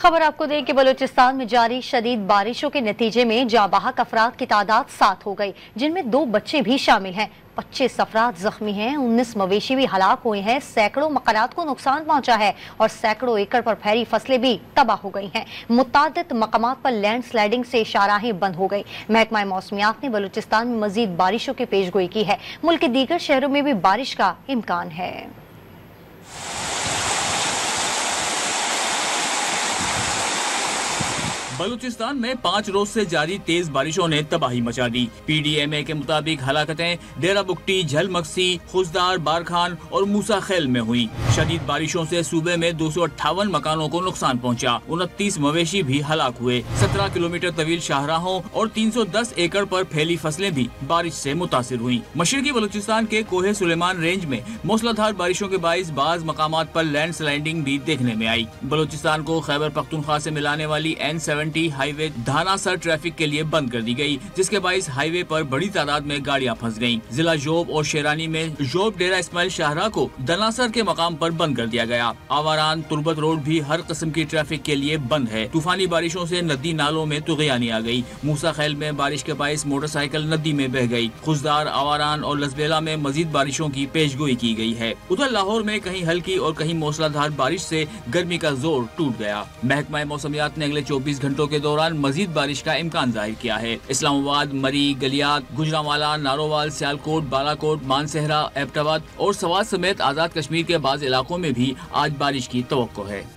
खबर आपको दें कि बलूचिस्तान में जारी शदीद बारिशों के नतीजे में जांबाहक अफराद की तादाद 7 हो गई, जिनमें 2 बच्चे भी शामिल हैं। 25 अफराद जख्मी हैं, 19 मवेशी भी हलाक हुए हैं, सैकड़ों मकानात को नुकसान पहुंचा है और सैकड़ों एकड़ पर फैली फसलें भी तबाह हो गई हैं। मुतादित मकामात पर लैंडस्लाइडिंग से शाहराहें बंद हो गई। महकमा मौसमियात ने बलूचिस्तान में मजीद बारिशों की पेशगोई की है। मुल्क के दीगर शहरों में भी बारिश का इम्कान है। बलूचिस्तान में 5 रोज से जारी तेज बारिशों ने तबाही मचा दी। PDMA के मुताबिक हलाकतें डेरा बुकटी, झलमक्सी, खुजदार, बारखान और मूसा खेल में हुई। शदीद बारिशों से सूबे में 258 मकानों को नुकसान पहुंचा, 29 मवेशी भी हलाक हुए। 17 किलोमीटर तवील शाहराहों और 310 एकड़ पर फैली फसलें भी बारिश से मुतासिर हुई। मशरकी बलूचिस्तान के कोहे सुलेमान रेंज में मूसलाधार बारिशों के बायस बाज मकामात पर लैंडस्लाइडिंग भी देखने में आई। बलूचिस्तान को खैबर पख्तूनख्वा से मिलाने वाली N-70 हाईवे धानासर ट्रैफिक के लिए बंद कर दी गई, जिसके बायस हाईवे पर बड़ी तादाद में गाड़ियां फंस गईं। जिला जोब और शेरानी में जोब डेरा इस्माइल शाहरा को दनासर के मकाम पर बंद कर दिया गया। आवारान तुर्बत रोड भी हर किस्म की ट्रैफिक के लिए बंद है। तूफानी बारिशों से नदी नालों में तुगयानी आ गई। मूसा खैल में बारिश के बायस मोटरसाइकिल नदी में बह गयी। खुजदार, आवारान और लसबेला में मजीद बारिशों की पेशगोई की गयी है। उधर लाहौर में कहीं हल्की और कहीं मूसलाधार बारिश से गर्मी का जोर टूट गया। महकमा मौसमियात ने अगले 24 घंटों के दौरान मजीद बारिश का इम्कान जाहिर किया है। इस्लामाबाद, मरी, गलियात, गुजरांवाला, नारोवाल, सियालकोट, बालाकोट, मानसेहरा, एबटाबाद और सवात समेत आजाद कश्मीर के बाद इलाकों में भी आज बारिश की तवक्को है।